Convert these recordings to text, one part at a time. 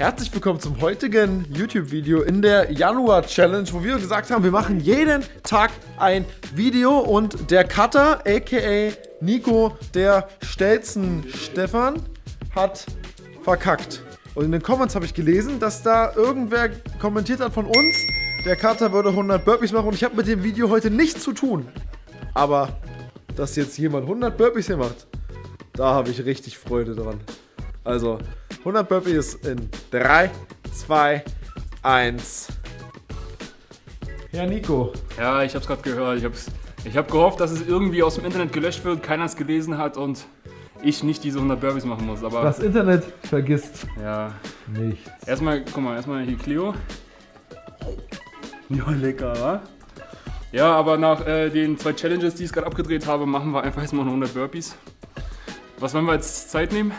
Herzlich willkommen zum heutigen YouTube-Video in der Januar-Challenge, wo wir gesagt haben, wir machen jeden Tag ein Video und der Cutter, a.k.a. Nico, der Stelzen-Stefan, hat verkackt. Und in den Comments habe ich gelesen, dass da irgendwer kommentiert hat von uns, der Cutter würde 100 Burpees machen und ich habe mit dem Video heute nichts zu tun. Aber dass jetzt jemand 100 Burpees hier macht, da habe ich richtig Freude dran. Also 100 Burpees in 3, 2, 1. Ja, Nico. Ja, ich habe es gerade gehört. Ich hab gehofft, dass es irgendwie aus dem Internet gelöscht wird, keiner es gelesen hat und ich nicht diese 100 Burpees machen muss. Aber das Internet vergisst. Ja. Nichts. Erstmal, guck mal, erstmal hier Clio. Ja, lecker, wa? Ja, aber nach den 2 Challenges, die ich gerade abgedreht habe, machen wir einfach erstmal noch 100 Burpees. Was wollen wir jetzt Zeit nehmen?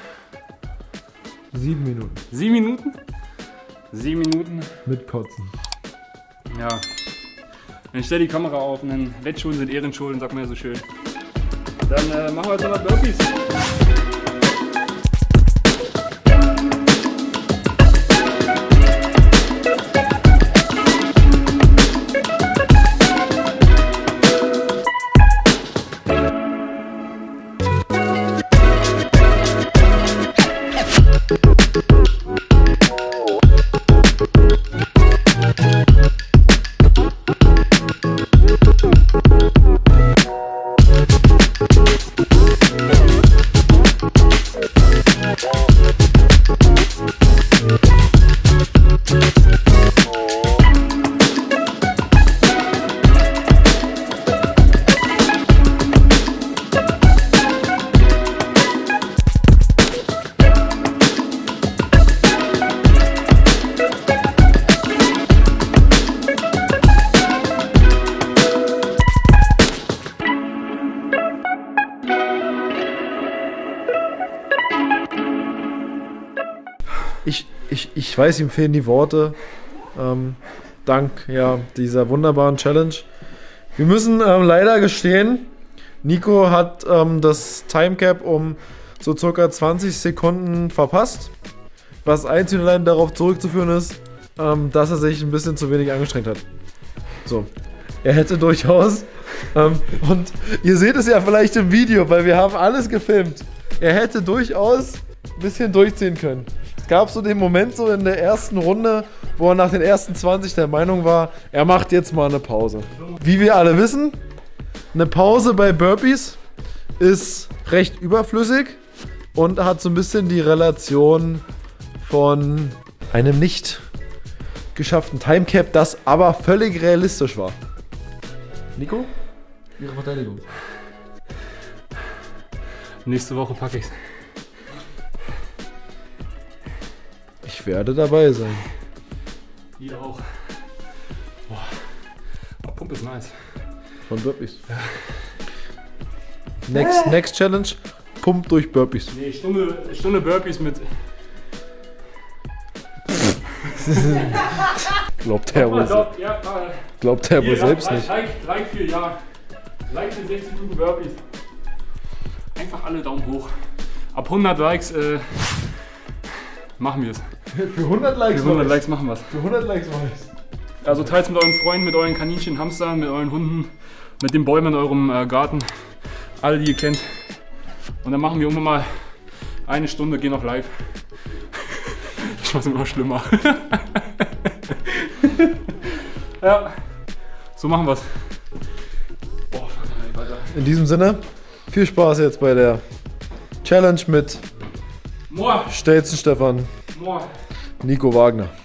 7 Minuten. 7 Minuten? 7 Minuten. Mit Kotzen. Ja. Dann stell die Kamera auf und dann Wettschulden sind Ehrenschulden, sagt man ja so schön. Dann machen wir jetzt noch Burpees. Ich weiß, ihm fehlen die Worte, dank ja, dieser wunderbaren Challenge. Wir müssen leider gestehen, Nico hat das Timecap um so circa 20 Sekunden verpasst, was einzig und allein darauf zurückzuführen ist, dass er sich ein bisschen zu wenig angestrengt hat. So, er hätte durchaus, und ihr seht es ja vielleicht im Video, weil wir haben alles gefilmt, er hätte durchaus ein bisschen durchziehen können. Gab so den Moment so in der ersten Runde, wo er nach den ersten 20 der Meinung war, er macht jetzt mal eine Pause. Wie wir alle wissen, eine Pause bei Burpees ist recht überflüssig und hat so ein bisschen die Relation von einem nicht geschafften Timecap, das aber völlig realistisch war. Nico, Ihre Verteidigung. Nächste Woche packe ich's. Ich werde dabei sein. Ihr auch. Boah. Pump ist nice. Von Burpees. Ja. Next Challenge. Pump durch Burpees. Nee, Stunde Burpees mit. Glaubt er wohl selbst. Ja, glaubt er wohl selbst nicht. Like für ja. Like für 60 Minuten Burpees. Einfach alle Daumen hoch. Ab 100 Likes machen wir es. Für 100 Likes, machen wir es. Für 100 Likes machen wir es. Also teilt es mit euren Freunden, mit euren Kaninchen, Hamstern, mit euren Hunden, mit den Bäumen in eurem Garten. Alle, die ihr kennt. Und dann machen wir immer mal eine Stunde, gehen noch live. Ich mach's immer noch schlimmer. Ja, so machen wir's. Boah, verdammt, Alter. In diesem Sinne, viel Spaß jetzt bei der Challenge mit Stelzen-Stefan. Nico Wagner.